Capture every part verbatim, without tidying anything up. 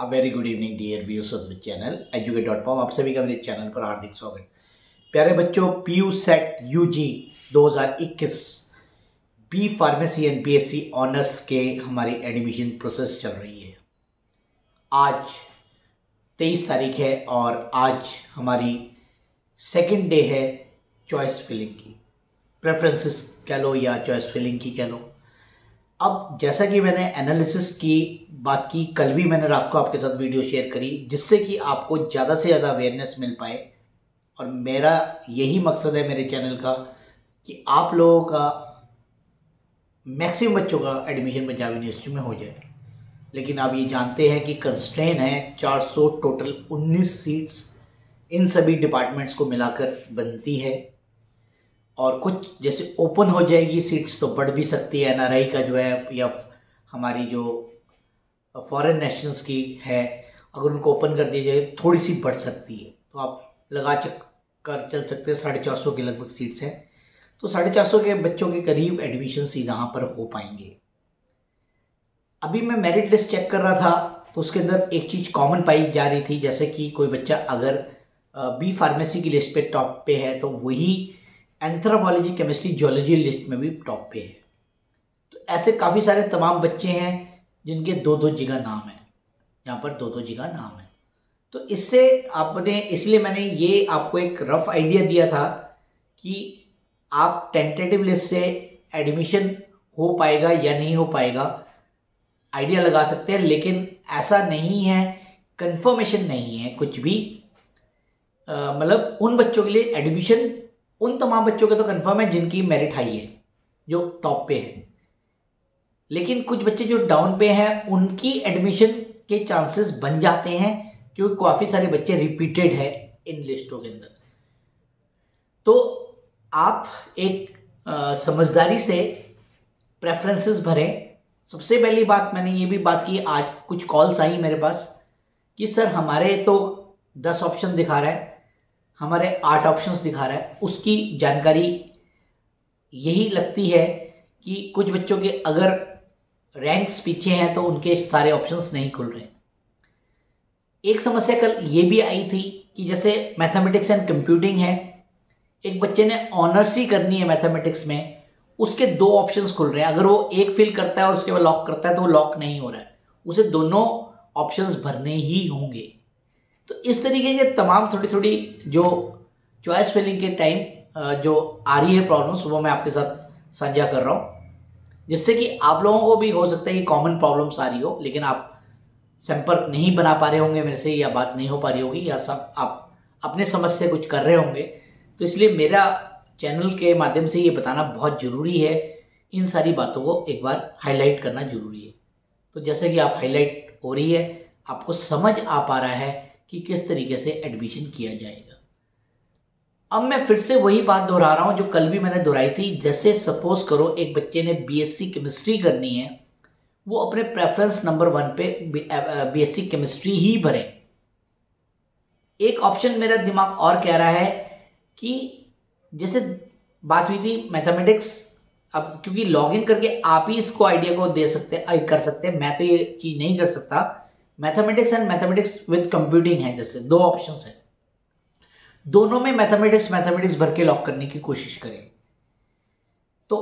A very good evening dear viewers of the channel Educare पॉम, आप सभी का मेरे चैनल पर हार्दिक स्वागत। प्यारे बच्चों, P U CET U G दो हज़ार इक्कीस B pharmacy and B S C honours के हमारी एडमिशन प्रोसेस चल रही है। आज तेईस तारीख है और आज हमारी सेकेंड डे है चॉइस फिलिंग की, प्रेफरेंसेस कह लो या चॉइस फिलिंग की कह लो। अब जैसा कि मैंने एनालिसिस की बात की, कल भी मैंने रात को आपके साथ वीडियो शेयर करी जिससे कि आपको ज़्यादा से ज़्यादा अवेयरनेस मिल पाए, और मेरा यही मकसद है मेरे चैनल का कि आप लोगों का मैक्सिमम बच्चों का एडमिशन पंजाब यूनिवर्सिटी में हो जाए। लेकिन आप ये जानते हैं कि कंस्ट्रेन है चार सौ टोटल उन्नीस सीट्स इन सभी डिपार्टमेंट्स को मिलाकर बनती है, और कुछ जैसे ओपन हो जाएगी सीट्स तो बढ़ भी सकती है। एनआरआई का जो है या हमारी जो फॉरेन नेशनल्स की है, अगर उनको ओपन कर दिया जाए थोड़ी सी बढ़ सकती है, तो आप लगा चक कर चल सकते हैं साढ़े चार सौ के लगभग सीट्स हैं, तो साढ़े चार सौ के बच्चों के करीब एडमिशन्स यहाँ पर हो पाएंगे। अभी मैं मेरिट लिस्ट चेक कर रहा था तो उसके अंदर एक चीज़ कॉमन पाई जा रही थी, जैसे कि कोई बच्चा अगर बी फार्मेसी की लिस्ट पे टॉप पे है तो वही एंथ्रोपोलॉजी, केमिस्ट्री, जियोलॉजी लिस्ट में भी टॉप पे है। तो ऐसे काफ़ी सारे तमाम बच्चे हैं जिनके दो दो जगह नाम है, यहाँ पर दो दो जगह नाम है। तो इससे आपने, इसलिए मैंने ये आपको एक रफ़ आइडिया दिया था कि आप टेंटेटिव लिस्ट से एडमिशन हो पाएगा या नहीं हो पाएगा आइडिया लगा सकते हैं, लेकिन ऐसा नहीं है, कंफर्मेशन नहीं है कुछ भी। मतलब उन बच्चों के लिए एडमिशन, उन तमाम बच्चों के तो कंफर्म है जिनकी मेरिट हाई है, जो टॉप पे है, लेकिन कुछ बच्चे जो डाउन पे हैं उनकी एडमिशन के चांसेस बन जाते हैं क्योंकि काफ़ी सारे बच्चे रिपीटेड हैं इन लिस्टों के अंदर। तो आप एक आ, समझदारी से प्रेफरेंसेस भरें। सबसे पहली बात, मैंने ये भी बात की, आज कुछ कॉल्स आई मेरे पास कि सर हमारे तो दस ऑप्शन दिखा रहा है, हमारे आठ ऑप्शंस दिखा रहा है। उसकी जानकारी यही लगती है कि कुछ बच्चों के अगर रैंक्स पीछे हैं तो उनके सारे ऑप्शंस नहीं खुल रहे हैं। एक समस्या कल ये भी आई थी कि जैसे मैथमेटिक्स एंड कंप्यूटिंग है, एक बच्चे ने ऑनर्स ही करनी है मैथमेटिक्स में, उसके दो ऑप्शंस खुल रहे हैं। अगर वो एक फिल करता है और उसके बाद लॉक करता है तो वो लॉक नहीं हो रहा है, उसे दोनों ऑप्शंस भरने ही होंगे। तो इस तरीके के तमाम थोड़ी थोड़ी जो चॉइस फिलिंग के टाइम जो आ रही है प्रॉब्लम्स, वो मैं आपके साथ साझा कर रहा हूँ, जिससे कि आप लोगों को भी हो सकता है कि कॉमन प्रॉब्लम्स आ रही हो लेकिन आप संपर्क नहीं बना पा रहे होंगे मेरे से, या बात नहीं हो पा रही होगी, या सब आप अपने समझ से कुछ कर रहे होंगे। तो इसलिए मेरा चैनल के माध्यम से ये बताना बहुत ज़रूरी है, इन सारी बातों को एक बार हाईलाइट करना ज़रूरी है। तो जैसे कि आप हाईलाइट हो रही है, आपको समझ आ पा रहा है कि किस तरीके से एडमिशन किया जाएगा। अब मैं फिर से वही बात दोहरा रहा हूँ जो कल भी मैंने दोहराई थी। जैसे सपोज करो एक बच्चे ने बीएससी केमिस्ट्री करनी है, वो अपने प्रेफरेंस नंबर वन पे बीएससी केमिस्ट्री ही भरे। एक ऑप्शन मेरा दिमाग और कह रहा है कि जैसे बात हुई थी मैथमेटिक्स, अब क्योंकि लॉग इन करके आप ही इसको आइडिया को दे सकते हैं, कर सकते हैं, मैं तो ये चीज़ नहीं कर सकता। Mathematics and mathematics with computing है, जैसे दो ऑप्शंस हैं, दोनों में मैथमेटिक्स मैथमेटिक्स भर के लॉक करने की कोशिश करें तो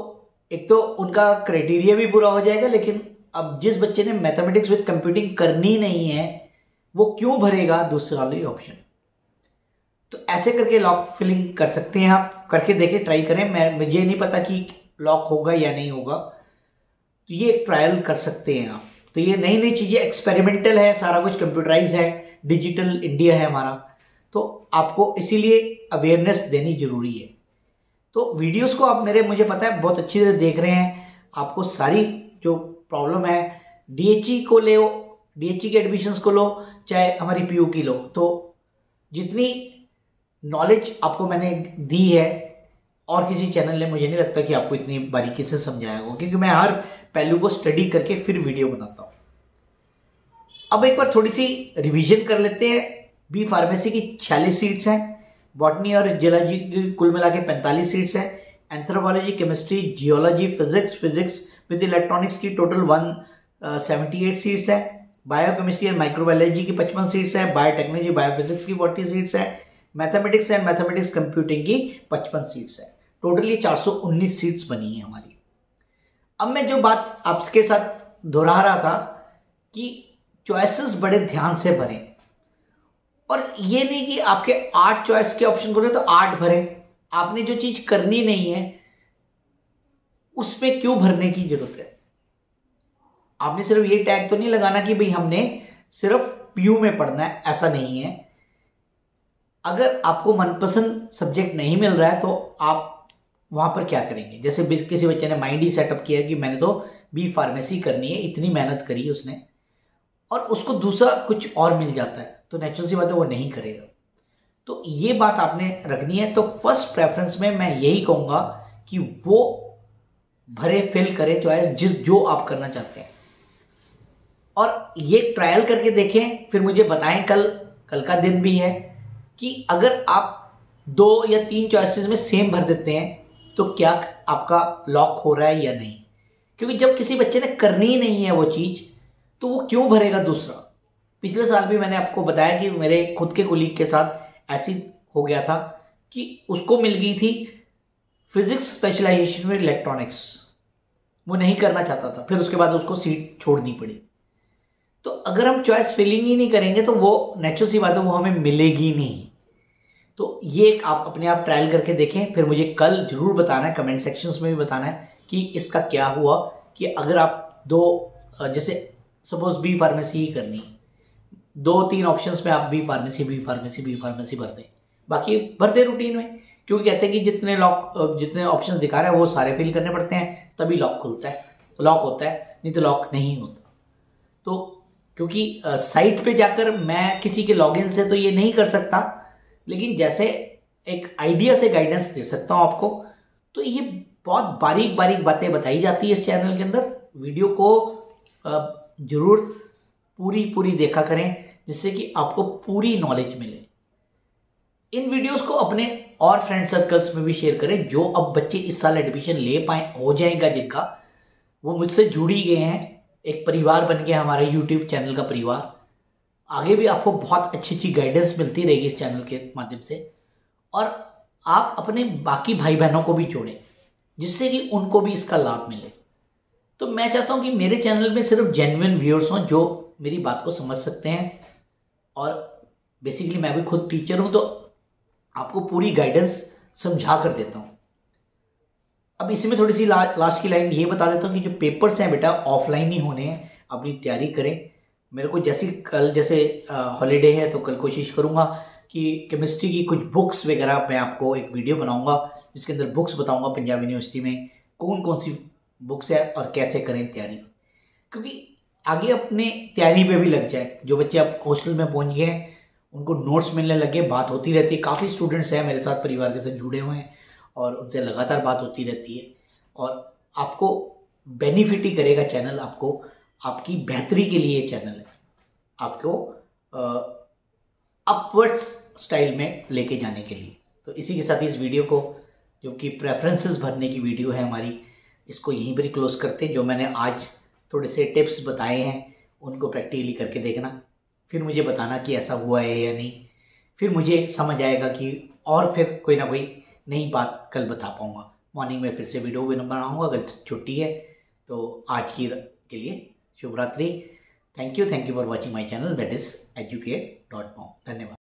एक तो उनका क्राइटेरिया भी पूरा हो जाएगा। लेकिन अब जिस बच्चे ने मैथमेटिक्स विद कंप्यूटिंग करनी नहीं है वो क्यों भरेगा दूसरा वाली ऑप्शन? तो ऐसे करके लॉक फिलिंग कर सकते हैं, आप करके देखें, ट्राई करें। मैं मुझे नहीं पता कि लॉक होगा या नहीं होगा, तो ये एक ट्रायल कर सकते हैं आप। तो ये नई नई चीज़ें, एक्सपेरिमेंटल है, सारा कुछ कंप्यूटराइज है, डिजिटल इंडिया है हमारा, तो आपको इसीलिए अवेयरनेस देनी ज़रूरी है। तो वीडियोस को आप मेरे, मुझे पता है बहुत अच्छी तरह देख रहे हैं, आपको सारी जो प्रॉब्लम है, डीएचई को ले, डीएचई के एडमिशन्स को लो, चाहे हमारी पीयू की लो, तो जितनी नॉलेज आपको मैंने दी है और किसी चैनल ने, मुझे नहीं लगता कि आपको इतनी बारीकी से समझाया होगा, क्योंकि मैं हर पहलू को स्टडी करके फिर वीडियो बनाता हूँ। अब एक बार थोड़ी सी रिवीजन कर लेते हैं। बी फार्मेसी की छियालीस सीट्स हैं, बॉटनी और जियोलॉजी की कुल मिला के पैंतालीस सीट्स हैं, anthropology, chemistry, geology, physics, physics with electronics की total one seventy eight seats हैं, बायोकेमिस्ट्री एंड माइक्रोबायोलॉजी की पचपन सीट्स हैं, बायोटेक्नोलॉजी बायोफिजिक्स की चालीस सीट्स हैं, मैथमेटिक्स एंड मैथमेटिक्स कंप्यूटिंग की पचपन सीट्स हैं। टोटली चार सौ उन्नीस सीट्स बनी है हमारी। अब मैं जो बात आपके साथ दोहरा रहा था कि चॉइसेस बड़े ध्यान से भरें और ये नहीं कि आपके आठ चॉइस के ऑप्शन खोले तो आठ भरें। आपने जो चीज़ करनी नहीं है उसमें क्यों भरने की जरूरत है। आपने सिर्फ ये टैग तो नहीं लगाना कि भाई हमने सिर्फ पीयू में पढ़ना है, ऐसा नहीं है। अगर आपको मनपसंद सब्जेक्ट नहीं मिल रहा है तो आप वहाँ पर क्या करेंगे। जैसे किसी बच्चे ने माइंड ही सेटअप किया कि मैंने तो बी फार्मेसी करनी है, इतनी मेहनत करी उसने, और उसको दूसरा कुछ और मिल जाता है तो नेचुरल सी बात है वो नहीं करेगा। तो ये बात आपने रखनी है। तो फर्स्ट प्रेफरेंस में मैं यही कहूँगा कि वो भरे, फिल करें चॉइस जिस जो आप करना चाहते हैं, और ये ट्रायल करके देखें। फिर मुझे बताएं, कल कल का दिन भी है, कि अगर आप दो या तीन चॉइसेस में सेम भर देते हैं तो क्या आपका लॉक हो रहा है या नहीं। क्योंकि जब किसी बच्चे ने करनी ही नहीं है वो चीज़ तो वो क्यों भरेगा दूसरा। पिछले साल भी मैंने आपको बताया कि मेरे खुद के कोलीग के साथ ऐसी हो गया था कि उसको मिल गई थी फिजिक्स स्पेशलाइजेशन में इलेक्ट्रॉनिक्स, वो नहीं करना चाहता था, फिर उसके बाद उसको सीट छोड़नी पड़ी। तो अगर हम चॉइस फिलिंग ही नहीं करेंगे तो वो नेचुरल सी बात है वो हमें मिलेगी नहीं। तो ये एक आप अपने आप ट्रायल करके देखें, फिर मुझे कल जरूर बताना है, कमेंट सेक्शंस में भी बताना है कि इसका क्या हुआ। कि अगर आप दो, जैसे सपोज बी फार्मेसी ही करनी है, दो तीन ऑप्शंस में आप B pharmacy B pharmacy B pharmacy भर दें, बाकी भर दें रूटीन में, क्योंकि कहते हैं कि जितने लॉक जितने ऑप्शन दिखा रहा है वो सारे फिल करने पड़ते हैं तभी लॉक खुलता है, लॉक होता है, नहीं तो लॉक नहीं होता। तो क्योंकि साइट पे जाकर मैं किसी के लॉगिन से तो ये नहीं कर सकता, लेकिन जैसे एक आइडिया से गाइडेंस दे सकता हूँ आपको। तो ये बहुत बारीक बारीक बातें बताई जाती है इस चैनल के अंदर। वीडियो को जरूर पूरी पूरी देखा करें जिससे कि आपको पूरी नॉलेज मिले। इन वीडियोस को अपने और फ्रेंड सर्कल्स में भी शेयर करें जो अब बच्चे इस साल एडमिशन ले पाए हो जाएगा, जिनका वो मुझसे जुड़ी गए हैं, एक परिवार बन गया हमारे YouTube चैनल का परिवार। आगे भी आपको बहुत अच्छी अच्छी गाइडेंस मिलती रहेगी इस चैनल के माध्यम से, और आप अपने बाकी भाई बहनों को भी जोड़ें जिससे कि उनको भी इसका लाभ मिले। तो मैं चाहता हूं कि मेरे चैनल में सिर्फ जेन्युइन व्यूअर्स हों जो मेरी बात को समझ सकते हैं, और बेसिकली मैं भी खुद टीचर हूँ तो आपको पूरी गाइडेंस समझा कर देता हूँ। अब इसी में थोड़ी सी ला, लास्ट की लाइन ये बता देता हूँ कि जो पेपर्स हैं बेटा ऑफलाइन ही होने हैं, अपनी तैयारी करें। मेरे को जैसे कल जैसे हॉलीडे है तो कल कोशिश करूँगा कि केमिस्ट्री की कुछ बुक्स वगैरह मैं आपको एक वीडियो बनाऊँगा जिसके अंदर बुक्स बताऊँगा पंजाब यूनिवर्सिटी में कौन कौन सी बुक्स है और कैसे करें तैयारी, क्योंकि आगे अपने तैयारी पर भी लग जाए। जो बच्चे अब हॉस्टल में पहुँच गए हैं उनको नोट्स मिलने लगे, बात होती रहती है, काफ़ी स्टूडेंट्स हैं मेरे साथ परिवार के साथ जुड़े हुए हैं और उनसे लगातार बात होती रहती है, और आपको बेनिफिट ही करेगा चैनल, आपको आपकी बेहतरी के लिए चैनल है, आपको अपवर्ड्स स्टाइल में लेके जाने के लिए। तो इसी के साथ इस वीडियो को, जो कि प्रेफरेंसेस भरने की वीडियो है हमारी, इसको यहीं पर ही क्लोज करते हैं। जो मैंने आज थोड़े से टिप्स बताए हैं उनको प्रैक्टिकली करके देखना, फिर मुझे बताना कि ऐसा हुआ है या नहीं, फिर मुझे समझ आएगा कि, और फिर कोई ना कोई नई बात कल बता पाऊँगा। मॉर्निंग में फिर से वीडियो भी बनाऊँगा अगर छुट्टी है तो। आज की के लिए शुभ रात्रि। Thank you thank you for watching my channel that is Educare dot com. धन्यवाद।